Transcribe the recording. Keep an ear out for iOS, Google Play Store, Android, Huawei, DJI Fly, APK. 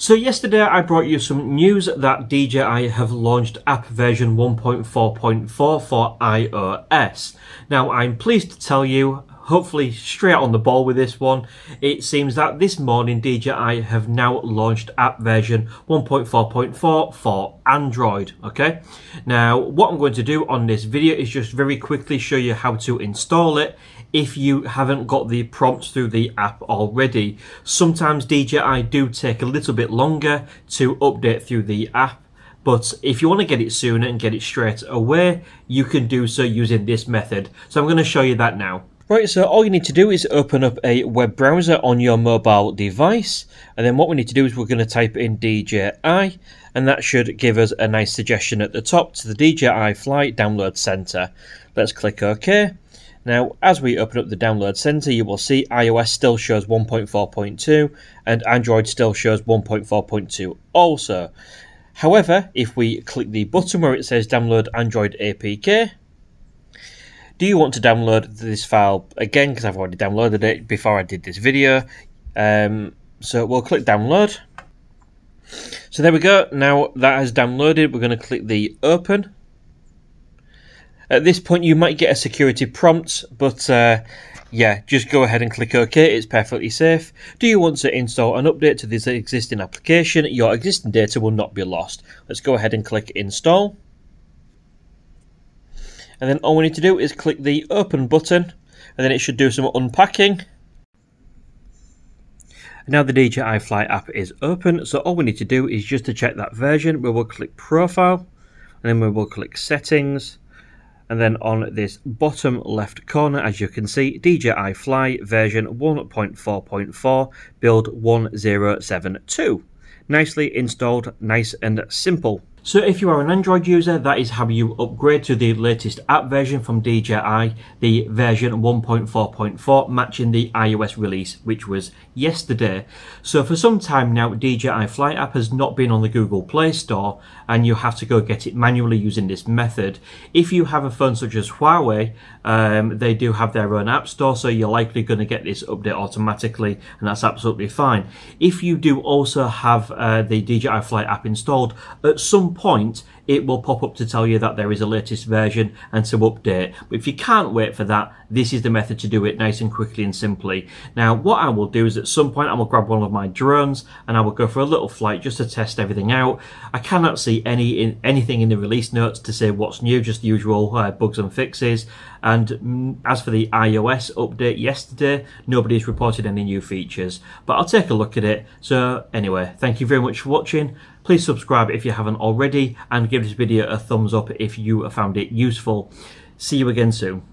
So yesterday I brought you some news that DJI have launched app version 1.4.4 for iOS. Now I'm pleased to tell you, hopefully straight on the ball with this one, it seems that this morning DJI have now launched app version 1.4.4 for Android, okay? Now, what I'm going to do on this video is just very quickly show you how to install it if you haven't got the prompts through the app already. Sometimes DJI do take a little bit longer to update through the app, but if you want to get it sooner and get it straight away, you can do so using this method. So I'm going to show you that now. Right, so all you need to do is open up a web browser on your mobile device, and then what we need to do is we're going to type in DJI, and that should give us a nice suggestion at the top to the DJI Fly Download Center. Let's click OK. Now, as we open up the Download Center, you will see iOS still shows 1.4.2, and Android still shows 1.4.2 also. However, if we click the button where it says Download Android APK, do you want to download this file again, because I've already downloaded it before I did this video. So we'll click download. So there we go. Now that has downloaded, we're going to click the open. At this point you might get a security prompt, but yeah, just go ahead and click OK. It's perfectly safe. Do you want to install an update to this existing application? Your existing data will not be lost. Let's go ahead and click install. And then all we need to do is click the open button, and then it should do some unpacking. Now the DJI Fly app is open, so all we need to do is just to check that version. We will click Profile, and then we will click Settings, and then on this bottom left corner, as you can see, DJI Fly version 1.4.4 build 1072. Nicely installed, nice and simple. So if you are an Android user, that is how you upgrade to the latest app version from DJI, the version 1.4.4, matching the iOS release, which was yesterday. So for some time now, DJI Fly app has not been on the Google Play Store, and you have to go get it manually using this method. If you have a phone such as Huawei, they do have their own app store, so you're likely going to get this update automatically, and that's absolutely fine. If you do also have the DJI Fly app installed, at some point it will pop up to tell you that there is a latest version and to update, but if you can't wait for that, this is the method to do it, nice and quickly and simply. Now what I will do is at some point I will grab one of my drones and I will go for a little flight just to test everything out. I cannot see anything in the release notes to say what's new, just the usual bugs and fixes, and as for the iOS update yesterday, nobody's reported any new features, but I'll take a look at it. So anyway, thank you very much for watching. Please subscribe if you haven't already, and give this video a thumbs up if you found it useful. See you again soon.